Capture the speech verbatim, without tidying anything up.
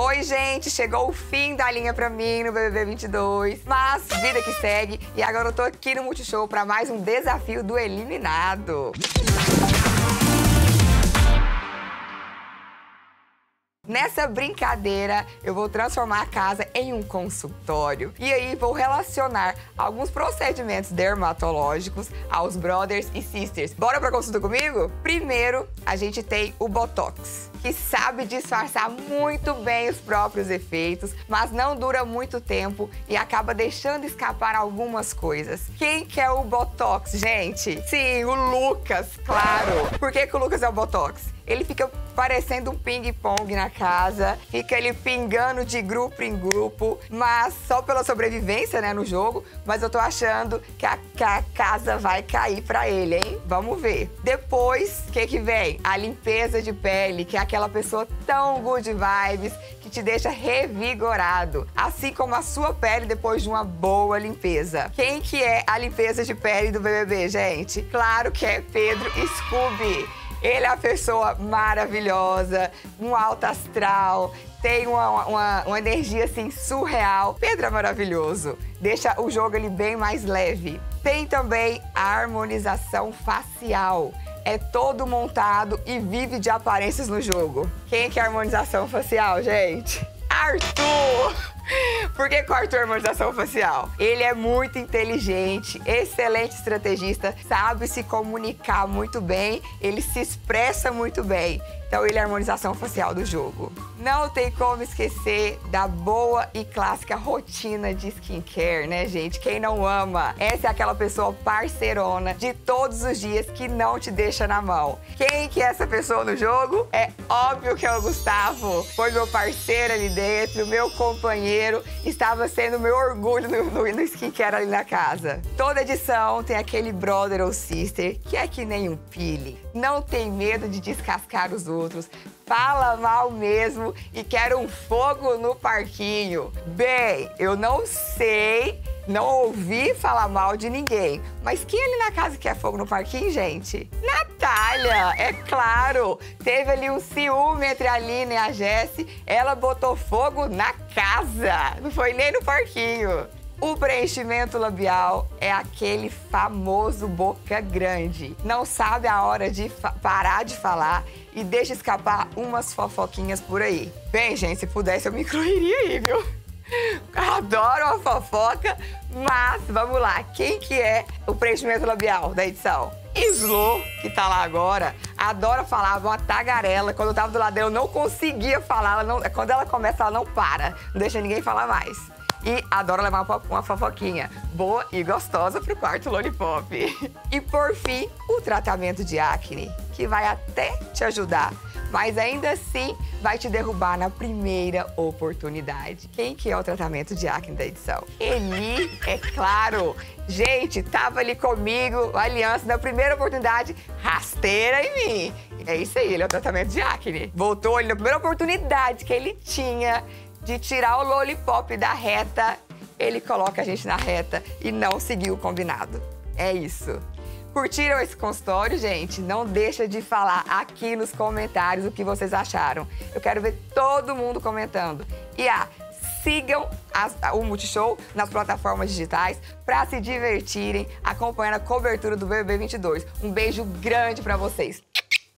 Oi, gente, chegou o fim da linha pra mim no B B B vinte e dois, mas vida que segue, e agora eu tô aqui no Multishow pra mais um Desafio do Eliminado. Nessa brincadeira, eu vou transformar a casa em um consultório. E aí, vou relacionar alguns procedimentos dermatológicos aos brothers e sisters. Bora pra consulta comigo? Primeiro, a gente tem o Botox, que sabe disfarçar muito bem os próprios efeitos, mas não dura muito tempo e acaba deixando escapar algumas coisas. Quem quer o Botox, gente? Sim, o Lucas, claro! Por que que o Lucas é o Botox? Ele fica parecendo um ping-pong na casa, fica ele pingando de grupo em grupo, mas só pela sobrevivência, né, no jogo, mas eu tô achando que a, que a casa vai cair pra ele, hein? Vamos ver. Depois, o que que vem? A limpeza de pele, que é aquela pessoa tão good vibes, que te deixa revigorado, assim como a sua pele depois de uma boa limpeza. Quem que é a limpeza de pele do B B B, gente? Claro que é Pedro Scooby. Ele é uma pessoa maravilhosa, um alto astral, tem uma, uma, uma energia, assim, surreal. Pedro é maravilhoso, deixa o jogo ele bem mais leve. Tem também a harmonização facial. É todo montado e vive de aparências no jogo. Quem quer harmonização facial, gente? Arthur! Por que com a Arthur harmonização facial? Ele é muito inteligente, excelente estrategista, sabe se comunicar muito bem, ele se expressa muito bem. Então ele é a harmonização facial do jogo. Não tem como esquecer da boa e clássica rotina de skincare, né, gente? Quem não ama? Essa é aquela pessoa parceirona de todos os dias que não te deixa na mão. Quem que é essa pessoa no jogo? É óbvio que é o Gustavo. Foi meu parceiro ali dentro, meu companheiro. Estava sendo meu orgulho no, no, no skincare ali na casa. Toda edição tem aquele brother ou sister que é que nem um pili. Não tem medo de descascar os outros. Outros, fala mal mesmo e quer um fogo no parquinho. Bem, eu não sei, não ouvi falar mal de ninguém, mas quem ali na casa quer fogo no parquinho, gente? Natália, é claro, teve ali um ciúme entre a Lina e a Jessi, ela botou fogo na casa, não foi nem no parquinho. O preenchimento labial é aquele famoso boca grande. Não sabe a hora de parar de falar e deixa escapar umas fofoquinhas por aí. Bem, gente, se pudesse eu me incluiria aí, viu? Adoro uma fofoca, mas vamos lá. Quem que é o preenchimento labial da edição? Slow, que tá lá agora, adora falar, uma tagarela. Quando eu tava do lado dela, eu não conseguia falar. Ela não, quando ela começa, ela não para. Não deixa ninguém falar mais. E adoro levar uma fofoquinha boa e gostosa pro quarto lollipop. E por fim, o tratamento de acne, que vai até te ajudar, mas ainda assim vai te derrubar na primeira oportunidade. Quem que é o tratamento de acne da edição? Eli, é claro! Gente, tava ali comigo, a aliança, na primeira oportunidade, rasteira em mim. É isso aí, ele é o tratamento de acne. Voltou ali na primeira oportunidade que ele tinha de tirar o lollipop da reta, ele coloca a gente na reta e não seguiu o combinado. É isso. Curtiram esse consultório, gente? Não deixa de falar aqui nos comentários o que vocês acharam. Eu quero ver todo mundo comentando. E ah, sigam as, o Multishow nas plataformas digitais para se divertirem acompanhando a cobertura do B B B vinte e dois. Um beijo grande para vocês.